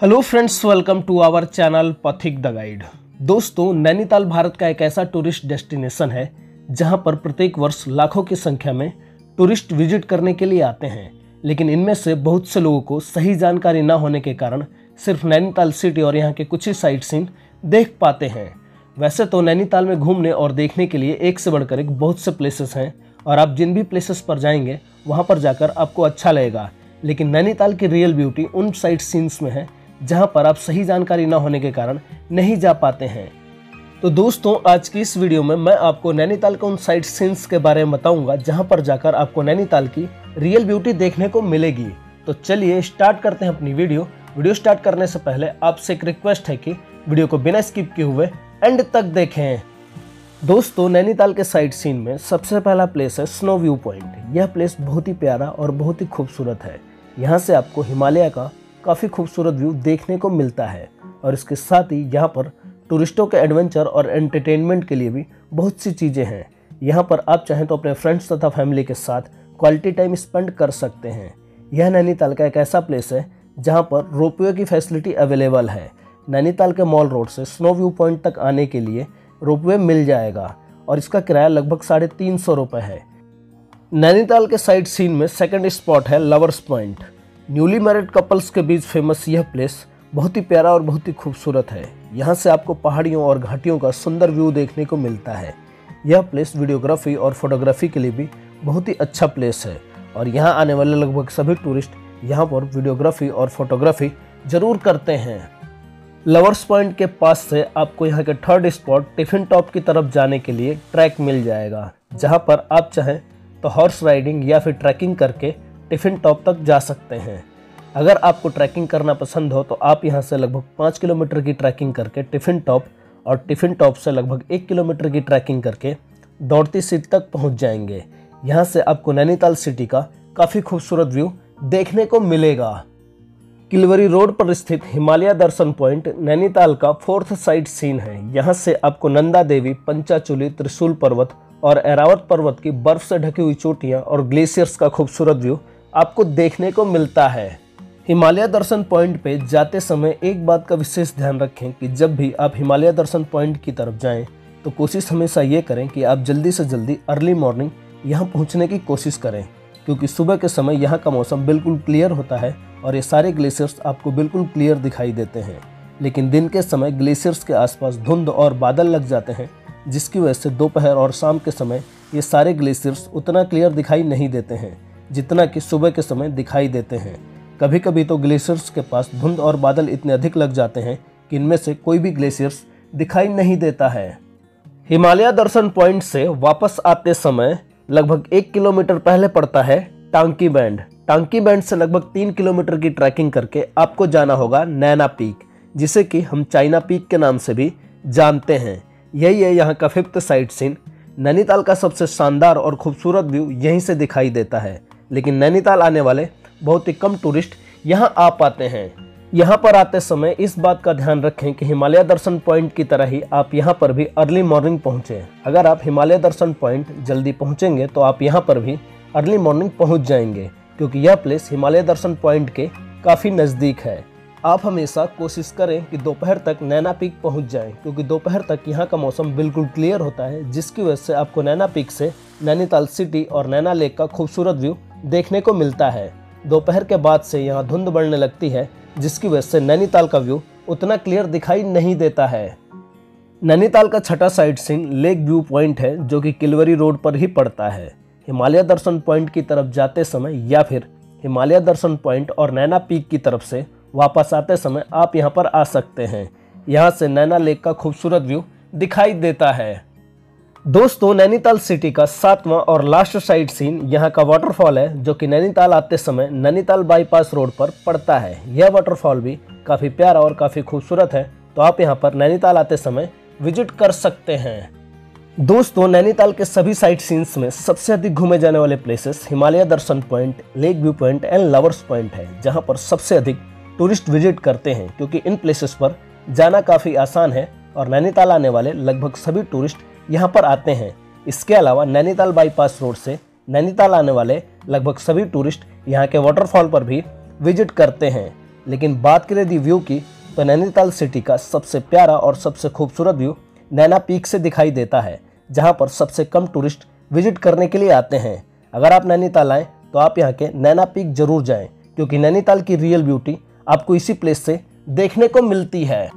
Hello friends, welcome to our channel Pathik the guide. दोस्तों, नैनीताल भारत का एक ऐसा टूरिस्ट डेस्टिनेशन है जहां पर प्रत्येक वर्ष लाखों की संख्या में टूरिस्ट विजिट करने के लिए आते हैं, लेकिन इनमें से बहुत से लोगों को सही जानकारी ना होने के कारण सिर्फ नैनीताल सिटी और यहां के कुछ ही साइट सीन देख पाते हैं। वैसे तो नैनीताल में घूमने और देखने के लिए एक से बढ़कर एक बहुत से प्लेसेस हैं और आप जिन भी प्लेसेस पर जाएंगे वहाँ पर जाकर आपको अच्छा लगेगा, लेकिन नैनीताल की रियल ब्यूटी उन साइट सीन्स में है जहां पर आप सही जानकारी ना होने के कारण नहीं जा पाते हैं। तो दोस्तों, आज की इस वीडियो में मैं आपको नैनीताल के उन साइट सीन्स के बारे में बताऊंगा जहां पर जाकर आपको नैनीताल की रियल ब्यूटी देखने को मिलेगी। तो चलिए स्टार्ट करते हैं अपनी वीडियो। स्टार्ट करने से पहले आपसे एक रिक्वेस्ट है कि वीडियो को बिना स्किप किए हुए एंड तक देखें। दोस्तों, नैनीताल के साइट सीन में सबसे पहला प्लेस है स्नो व्यू पॉइंट। यह प्लेस बहुत ही प्यारा और बहुत ही खूबसूरत है। यहाँ से आपको हिमालय का काफ़ी खूबसूरत व्यू देखने को मिलता है और इसके साथ ही यहाँ पर टूरिस्टों के एडवेंचर और एंटरटेनमेंट के लिए भी बहुत सी चीज़ें हैं। यहाँ पर आप चाहें तो अपने फ्रेंड्स तथा फैमिली के साथ क्वालिटी टाइम स्पेंड कर सकते हैं। यह नैनीताल का एक ऐसा प्लेस है जहाँ पर रोपवे की फैसिलिटी अवेलेबल है। नैनीताल के मॉल रोड से स्नो व्यू पॉइंट तक आने के लिए रोपवे मिल जाएगा और इसका किराया लगभग 350 रुपये है। नैनीताल के साइट सीन में सेकेंड स्पॉट है lovers point. Newly married couples के बीच फेमस यह प्लेस बहुत ही प्यारा और बहुत ही खूबसूरत है। यहाँ से आपको पहाड़ियों और घाटियों का सुंदर व्यू देखने को मिलता है। यह प्लेस वीडियोग्राफी और फोटोग्राफी के लिए भी बहुत ही अच्छा प्लेस है और यहाँ आने वाले लगभग सभी टूरिस्ट यहाँ पर वीडियोग्राफी और फोटोग्राफी जरूर करते हैं। लवर्स पॉइंट के पास से आपको यहाँ के थर्ड स्पॉट टिफिन टॉप की तरफ जाने के लिए ट्रैक मिल जाएगा, जहाँ पर आप चाहें तो हॉर्स राइडिंग या फिर ट्रैकिंग करके टिफिन टॉप तक जा सकते हैं। अगर आपको ट्रैकिंग करना पसंद हो तो आप यहां से लगभग 5 किलोमीटर की ट्रैकिंग करके टिफिन टॉप और टिफिन टॉप से लगभग 1 किलोमीटर की ट्रैकिंग करके दौड़ती सीट तक पहुंच जाएंगे। यहां से आपको नैनीताल सिटी का काफ़ी खूबसूरत व्यू देखने को मिलेगा। किलवरी रोड पर स्थित हिमालय दर्शन पॉइंट नैनीताल का 4th साइट सीन है। यहाँ से आपको नंदा देवी, पंचाचुली, त्रिशूल पर्वत और एरावत पर्वत की बर्फ से ढकी हुई चोटियाँ और ग्लेशियर्स का खूबसूरत व्यू आपको देखने को मिलता है। हिमालय दर्शन पॉइंट पे जाते समय एक बात का विशेष ध्यान रखें कि जब भी आप हिमालय दर्शन पॉइंट की तरफ जाएं तो कोशिश हमेशा ये करें कि आप जल्दी से जल्दी अर्ली मॉर्निंग यहाँ पहुँचने की कोशिश करें, क्योंकि सुबह के समय यहाँ का मौसम बिल्कुल क्लियर होता है और ये सारे ग्लेशियर्स आपको बिल्कुल क्लियर दिखाई देते हैं। लेकिन दिन के समय ग्लेशियर्स के आसपास धुंध और बादल लग जाते हैं, जिसकी वजह से दोपहर और शाम के समय ये सारे ग्लेशियर्स उतना क्लियर दिखाई नहीं देते हैं जितना कि सुबह के समय दिखाई देते हैं। कभी कभी तो ग्लेशियर्स के पास धुंध और बादल इतने अधिक लग जाते हैं कि इनमें से कोई भी ग्लेशियर्स दिखाई नहीं देता है। हिमालय दर्शन पॉइंट से वापस आते समय लगभग 1 किलोमीटर पहले पड़ता है टांकी बैंड। टांकी बैंड से लगभग 3 किलोमीटर की ट्रैकिंग करके आपको जाना होगा नैना पीक, जिसे कि हम चाइना पीक के नाम से भी जानते हैं। यही है यहाँ का 5th साइट सीन। नैनीताल का सबसे शानदार और खूबसूरत व्यू यहीं से दिखाई देता है, लेकिन नैनीताल आने वाले बहुत ही कम टूरिस्ट यहाँ आ पाते हैं। यहाँ पर आते समय इस बात का ध्यान रखें कि हिमालय दर्शन पॉइंट की तरह ही आप यहाँ पर भी अर्ली मॉर्निंग पहुँचें। अगर आप हिमालय दर्शन पॉइंट जल्दी पहुँचेंगे तो आप यहाँ पर भी अर्ली मॉर्निंग पहुँच जाएंगे, क्योंकि यह प्लेस हिमालय दर्शन पॉइंट के काफ़ी नज़दीक है। आप हमेशा कोशिश करें कि दोपहर तक नैना पीक पहुंच जाएं, क्योंकि दोपहर तक यहाँ का मौसम बिल्कुल क्लियर होता है, जिसकी वजह से आपको नैना पीक से नैनीताल सिटी और नैना लेक का खूबसूरत व्यू देखने को मिलता है। दोपहर के बाद से यहाँ धुंध बढ़ने लगती है, जिसकी वजह से नैनीताल का व्यू उतना क्लियर दिखाई नहीं देता है। नैनीताल का 6ठा sight scene lake view point है, जो कि किलवरी रोड पर ही पड़ता है। हिमालय दर्शन पॉइंट की तरफ जाते समय या फिर हिमालय दर्शन पॉइंट और नैना पीक की तरफ से वापस आते समय आप यहाँ पर आ सकते हैं। यहाँ से नैना लेक का खूबसूरत व्यू दिखाई देता है। दोस्तों, नैनीताल सिटी का 7वां और लास्ट साइट सीन यहाँ का वाटरफॉल है, जो कि नैनीताल आते समय नैनीताल बाईपास रोड पर पड़ता है। यह वाटरफॉल भी काफ़ी प्यारा और काफ़ी खूबसूरत है, तो आप यहाँ पर नैनीताल आते समय विजिट कर सकते हैं। दोस्तों, नैनीताल के सभी साइट सीन्स में सबसे अधिक घूमे जाने वाले places Himalaya Darshan point, lake view point and lovers point है, जहाँ पर सबसे अधिक टूरिस्ट विजिट करते हैं, क्योंकि इन प्लेसेस पर जाना काफ़ी आसान है और नैनीताल आने वाले लगभग सभी टूरिस्ट यहां पर आते हैं। इसके अलावा नैनीताल बाईपास रोड से नैनीताल आने वाले लगभग सभी टूरिस्ट यहां के वाटरफॉल पर भी विजिट करते हैं। लेकिन बात करें दी व्यू की तो नैनीताल सिटी का सबसे प्यारा और सबसे खूबसूरत व्यू नैना पीक से दिखाई देता है, जहां पर सबसे कम टूरिस्ट विजिट करने के लिए आते हैं। अगर आप नैनीताल आएँ तो आप यहाँ के नैना पीक जरूर जाएँ, क्योंकि नैनीताल की रियल ब्यूटी आपको इसी प्लेस से देखने को मिलती है।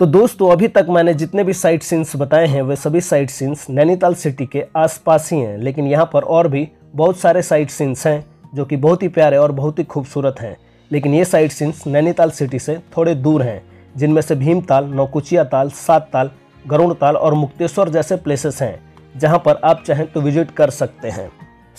तो दोस्तों, अभी तक मैंने जितने भी साइट सीन्स बताए हैं वे सभी साइट सीन्स नैनीताल सिटी के आसपास ही हैं, लेकिन यहाँ पर और भी बहुत सारे साइट सीन्स हैं जो कि बहुत ही प्यारे और बहुत ही खूबसूरत हैं। लेकिन ये साइट सीन्स नैनीताल सिटी से थोड़े दूर हैं, जिनमें से भीमताल, नौकुचिया ताल, सात ताल, गरुण ताल और मुक्तेश्वर जैसे प्लेसेस हैं जहाँ पर आप चाहें तो विजिट कर सकते हैं।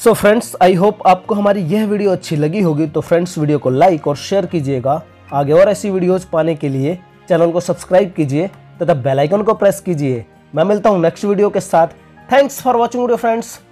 सो फ्रेंड्स, आई होप आपको हमारी यह वीडियो अच्छी लगी होगी। तो फ्रेंड्स, वीडियो को लाइक और शेयर कीजिएगा। आगे और ऐसी वीडियोज़ पाने के लिए चैनल को सब्सक्राइब कीजिए तथा बेल आइकन को प्रेस कीजिए। मैं मिलता हूँ नेक्स्ट वीडियो के साथ। Thanks for watching dear friends.